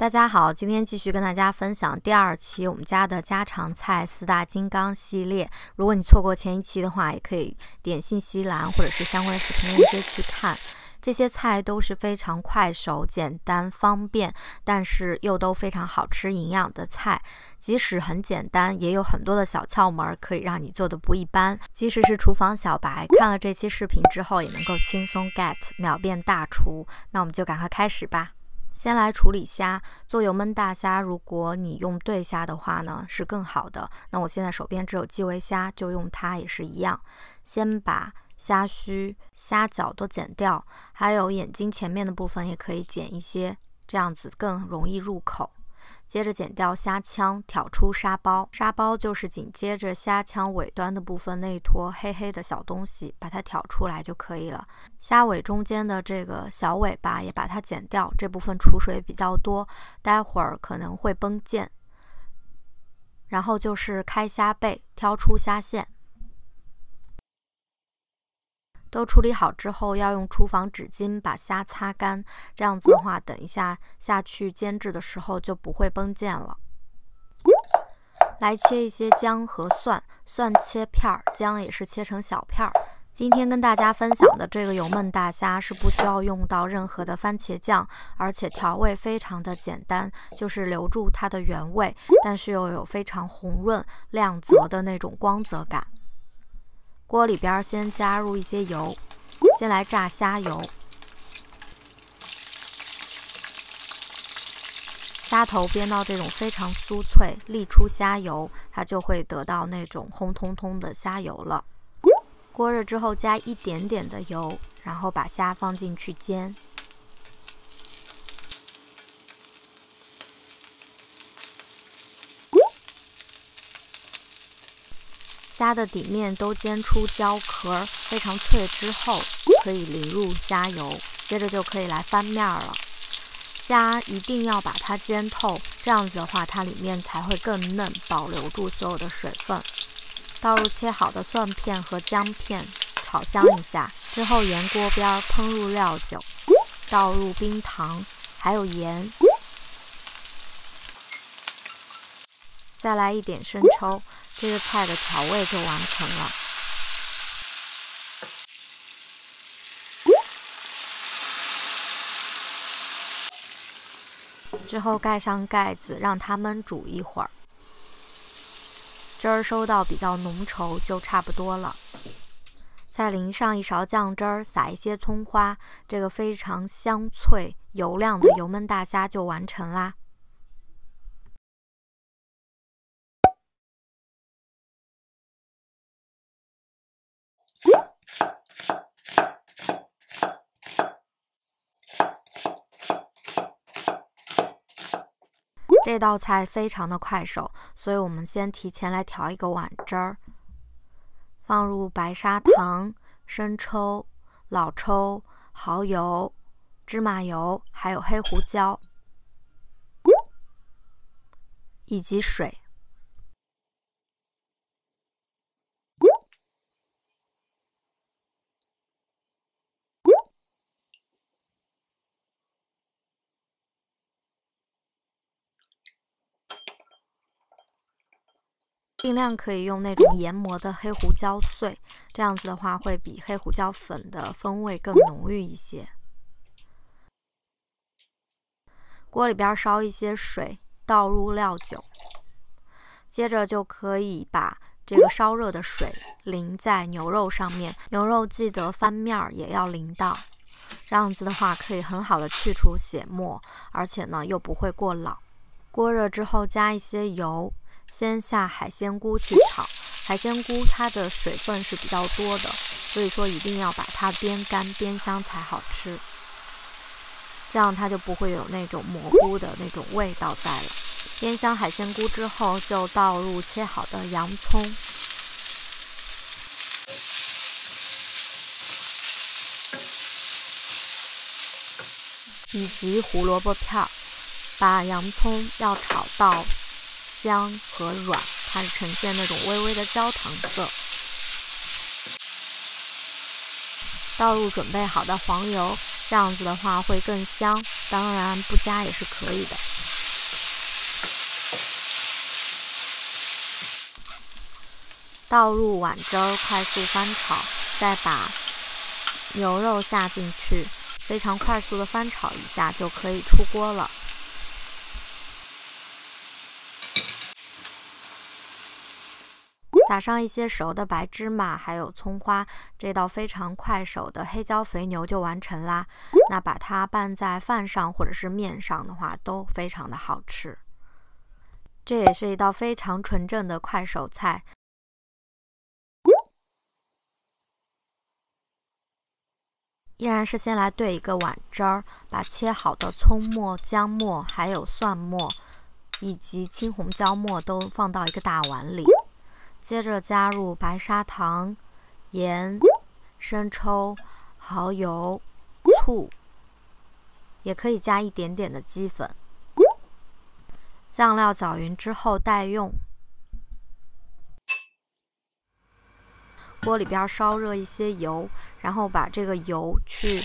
大家好，今天继续跟大家分享第二期我们家的家常菜四大金刚系列。如果你错过前一期的话，也可以点信息栏或者是相关的视频链接去看。这些菜都是非常快手、简单、方便，但是又都非常好吃、营养的菜。即使很简单，也有很多的小窍门可以让你做的不一般。即使是厨房小白，看了这期视频之后也能够轻松 get， 秒变大厨。那我们就赶快开始吧。先来处理虾，做油焖大虾。如果你用对虾的话呢，是更好的。那我现在手边只有基围虾，就用它也是一样。先把虾须、虾脚都剪掉，还有眼睛前面的部分也可以剪一些，这样子更容易入口。接着剪掉虾腔，挑出沙包。沙包就是紧接着虾腔尾端的部分那一坨黑黑的小东西，把它挑出来就可以了。虾尾中间的这个小尾巴也把它剪掉，这部分储水比较多，待会儿可能会崩溅。然后就是开虾背，挑出虾线。都处理好之后，要用厨房纸巾把虾擦干，这样子的话，等一下下去煎制的时候就不会崩溅了。来切一些姜和蒜，蒜切片儿，姜也是切成小片儿。今天跟大家分享的这个油焖大虾是不需要用到任何的番茄酱，而且调味非常的简单，就是留住它的原味，但是又有非常红润、亮泽的那种光泽感。锅里边先加入一些油，先来炸虾油。虾头煸到这种非常酥脆，沥出虾油，它就会得到那种红彤彤的虾油了。过热之后加一点点的油，然后把虾放进去煎。虾的底面都煎出胶壳，非常脆之后，可以淋入虾油，接着就可以来翻面了。虾一定要把它煎透，这样子的话，它里面才会更嫩，保留住所有的水分。倒入切好的蒜片和姜片，炒香一下，之后沿锅边烹入料酒，倒入冰糖，还有盐。再来一点生抽，这个菜的调味就完成了。之后盖上盖子，让它焖煮一会儿。汁儿收到比较浓稠就差不多了。再淋上一勺酱汁儿，撒一些葱花，这个非常香脆油亮的油焖大虾就完成啦。这道菜非常的快手，所以我们先提前来调一个碗汁儿，放入白砂糖、生抽、老抽、蚝油、芝麻油，还有黑胡椒，以及水。尽量可以用那种研磨的黑胡椒碎，这样子的话会比黑胡椒粉的风味更浓郁一些。锅里边烧一些水，倒入料酒，接着就可以把这个烧热的水淋在牛肉上面，牛肉记得翻面也要淋到，这样子的话可以很好的去除血沫，而且呢又不会过老。锅热之后加一些油。先下海鲜菇去炒，海鲜菇它的水分是比较多的，所以说一定要把它煸干煸香才好吃，这样它就不会有那种蘑菇的那种味道在了。煸香海鲜菇之后，就倒入切好的洋葱，以及胡萝卜片，把洋葱要炒到香和软，它是呈现那种微微的焦糖色。倒入准备好的黄油，这样子的话会更香，当然不加也是可以的。倒入碗粥，快速翻炒，再把牛肉下进去，非常快速的翻炒一下就可以出锅了。 撒上一些熟的白芝麻，还有葱花，这道非常快手的黑椒肥牛就完成啦。那把它拌在饭上或者是面上的话，都非常的好吃。这也是一道非常纯正的快手菜。依然是先来兑一个碗汁儿，把切好的葱末、姜末、还有蒜末以及青红椒末都放到一个大碗里。 接着加入白砂糖、盐、生抽、蚝油、醋，也可以加一点点的鸡粉。酱料搅匀之后待用。锅里边烧热一些油，然后把这个油去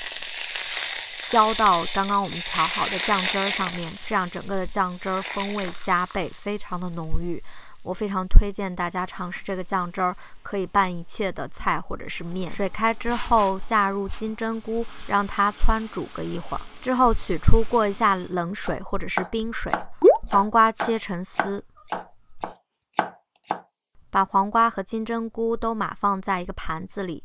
浇到刚刚我们调好的酱汁上面，这样整个的酱汁风味加倍，非常的浓郁。 我非常推荐大家尝试这个酱汁儿，可以拌一切的菜或者是面。水开之后下入金针菇，让它汆煮个一会儿，之后取出过一下冷水或者是冰水。黄瓜切成丝，把黄瓜和金针菇都码放在一个盘子里。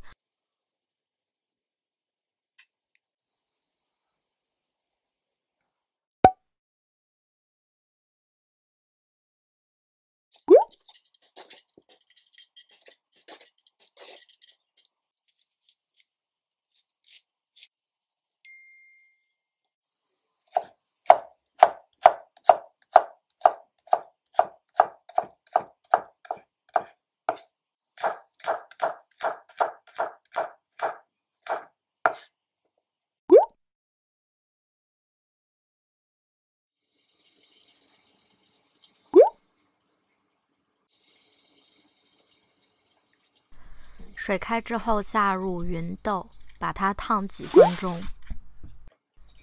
水开之后，下入芸豆，把它烫几分钟。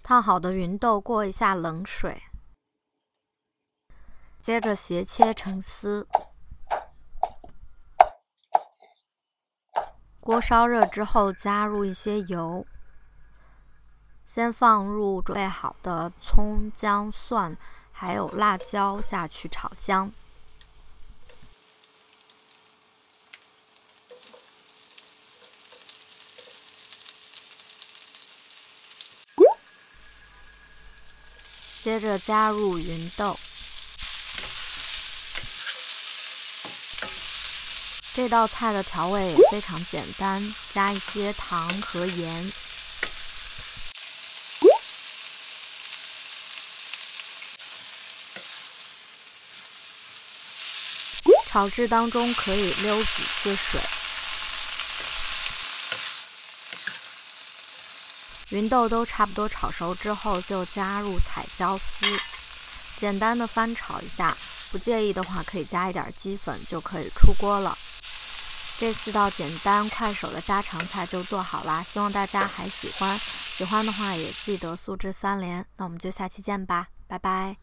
烫好的芸豆过一下冷水，接着斜切成丝。锅烧热之后，加入一些油，先放入准备好的葱、姜、蒜，还有辣椒下去炒香。 接着加入芸豆。这道菜的调味也非常简单，加一些糖和盐。炒制当中可以溜几次水。 芸豆都差不多炒熟之后，就加入彩椒丝，简单的翻炒一下。不介意的话，可以加一点鸡粉，就可以出锅了。这四道简单快手的家常菜就做好啦，希望大家还喜欢。喜欢的话也记得素质3连。那我们就下期见吧，拜拜。